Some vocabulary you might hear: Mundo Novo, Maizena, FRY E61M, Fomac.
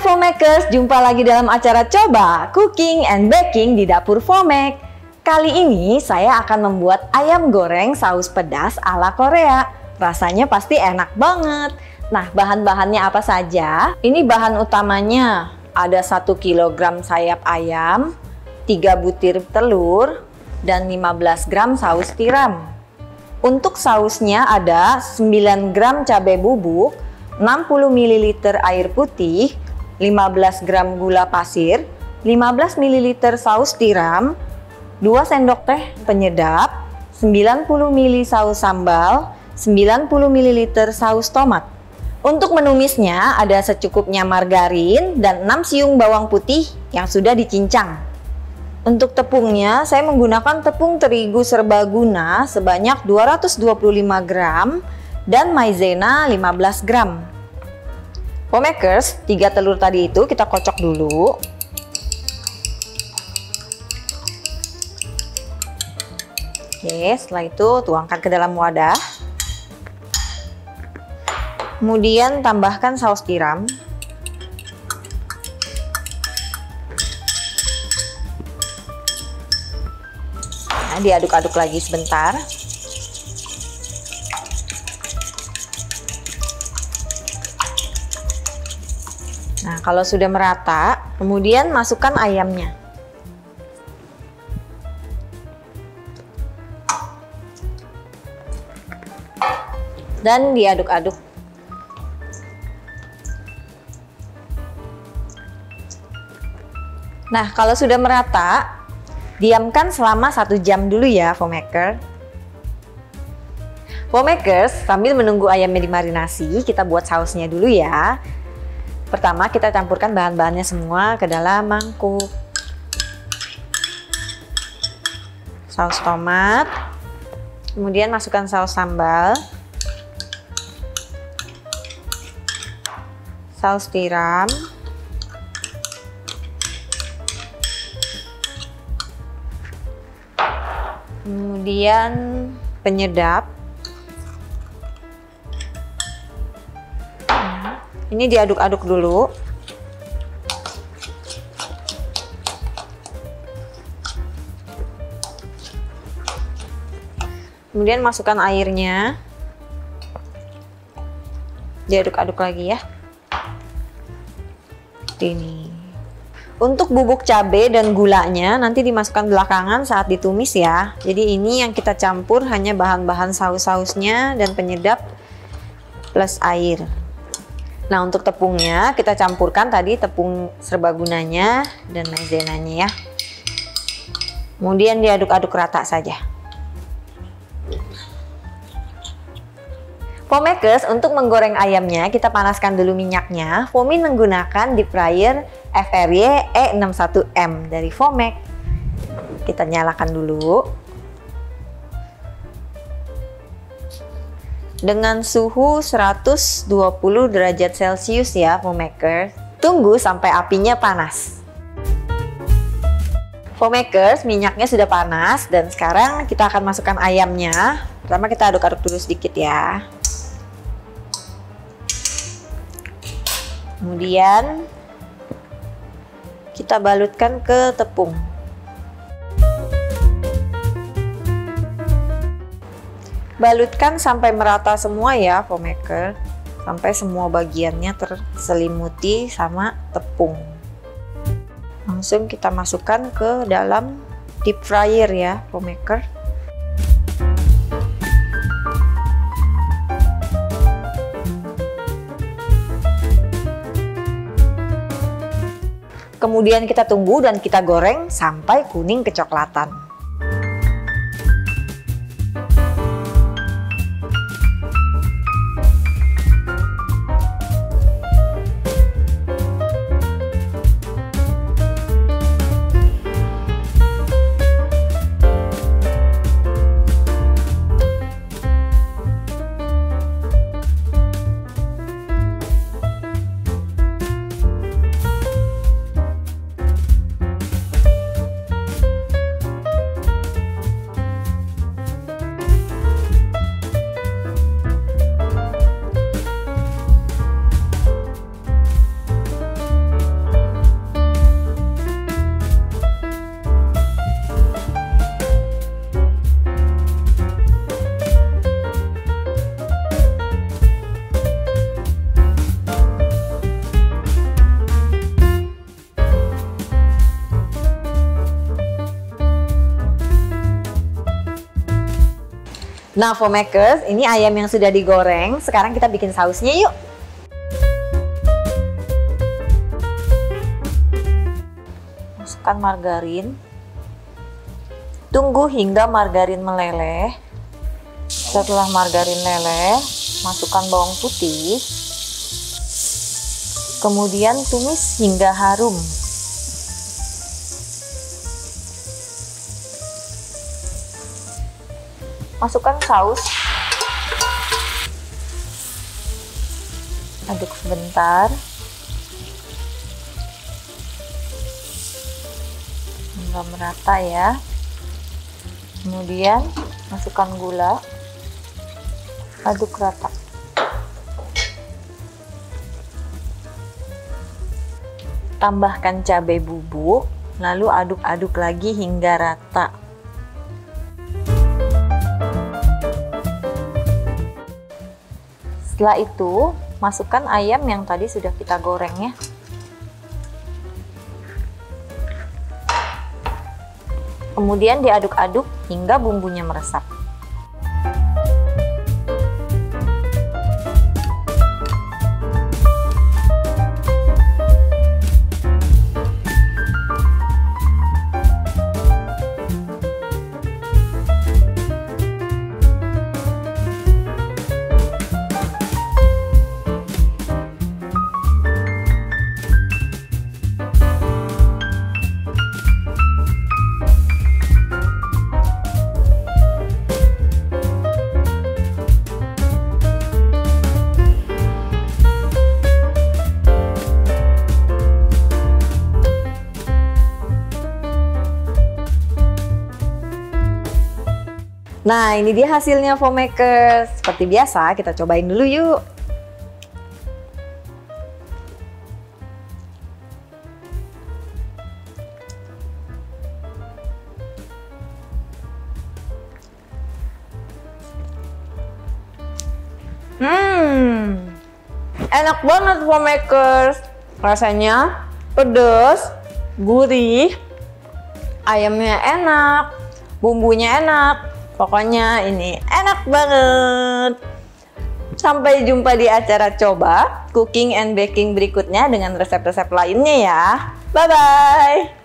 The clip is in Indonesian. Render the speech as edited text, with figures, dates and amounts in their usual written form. Fomakers, jumpa lagi dalam acara Coba Cooking and Baking di dapur Fomac. Kali ini saya akan membuat ayam goreng saus pedas ala Korea. Rasanya pasti enak banget. Nah, bahan-bahannya apa saja? Ini bahan utamanya. Ada 1 kg sayap ayam, 3 butir telur, dan 15 gram saus tiram. Untuk sausnya ada 9 gram cabai bubuk, 60 ml air putih, 15 gram gula pasir, 15 ml saus tiram, 2 sendok teh penyedap, 90 ml saus sambal, 90 ml saus tomat. Untuk menumisnya ada secukupnya margarin dan 6 siung bawang putih yang sudah dicincang. Untuk tepungnya saya menggunakan tepung terigu serbaguna sebanyak 225 gram dan maizena 15 gram. Fomakers, 3 telur tadi itu kita kocok dulu. Oke, setelah itu tuangkan ke dalam wadah. Kemudian tambahkan saus tiram. Nah, diaduk-aduk lagi sebentar. Nah, kalau sudah merata, kemudian masukkan ayamnya. Dan diaduk-aduk. Nah, kalau sudah merata, diamkan selama 1 jam dulu ya, Fomaker. Fomakers, sambil menunggu ayamnya dimarinasi, kita buat sausnya dulu ya. Pertama kita campurkan bahan-bahannya semua ke dalam mangkuk. Saus tomat. Kemudian masukkan saus sambal. Saus tiram. Kemudian penyedap. Ini diaduk-aduk dulu. Kemudian masukkan airnya. Diaduk-aduk lagi ya. Ini. Untuk bubuk cabai dan gulanya nanti dimasukkan belakangan saat ditumis ya. Jadi ini yang kita campur hanya bahan-bahan saus-sausnya dan penyedap plus air. Nah, untuk tepungnya kita campurkan tadi tepung serbagunanya dan maizenanya ya. Kemudian diaduk-aduk rata saja. Fomakers, untuk menggoreng ayamnya kita panaskan dulu minyaknya. Fomin menggunakan deep fryer FRY E61M dari Fomac. Kita nyalakan dulu. Dengan suhu 120 derajat Celcius ya, Fomakers. Tunggu sampai apinya panas. Fomakers, minyaknya sudah panas dan sekarang kita akan masukkan ayamnya. Pertama kita aduk-aduk dulu sedikit ya. Kemudian kita balutkan ke tepung. Balutkan sampai merata semua ya, Fomaker, sampai semua bagiannya terselimuti sama tepung. Langsung kita masukkan ke dalam deep fryer ya, Fomaker. Kemudian kita tunggu dan kita goreng sampai kuning kecoklatan. Nah, Fomakers, ini ayam yang sudah digoreng. Sekarang kita bikin sausnya yuk. Masukkan margarin. Tunggu hingga margarin meleleh. Setelah margarin leleh, masukkan bawang putih. Kemudian tumis hingga harum. Masukkan saus, aduk sebentar hingga merata ya. Kemudian masukkan gula, aduk rata. Tambahkan cabai bubuk, lalu aduk-aduk lagi hingga rata. Setelah itu, masukkan ayam yang tadi sudah kita goreng ya. Kemudian diaduk-aduk hingga bumbunya meresap. Nah, ini dia hasilnya Fomakers. Seperti biasa, kita cobain dulu yuk. Enak banget Fomakers. Rasanya pedas, gurih, ayamnya enak, bumbunya enak. Pokoknya ini enak banget. Sampai jumpa di acara coba cooking and baking berikutnya dengan resep-resep lainnya ya. Bye-bye.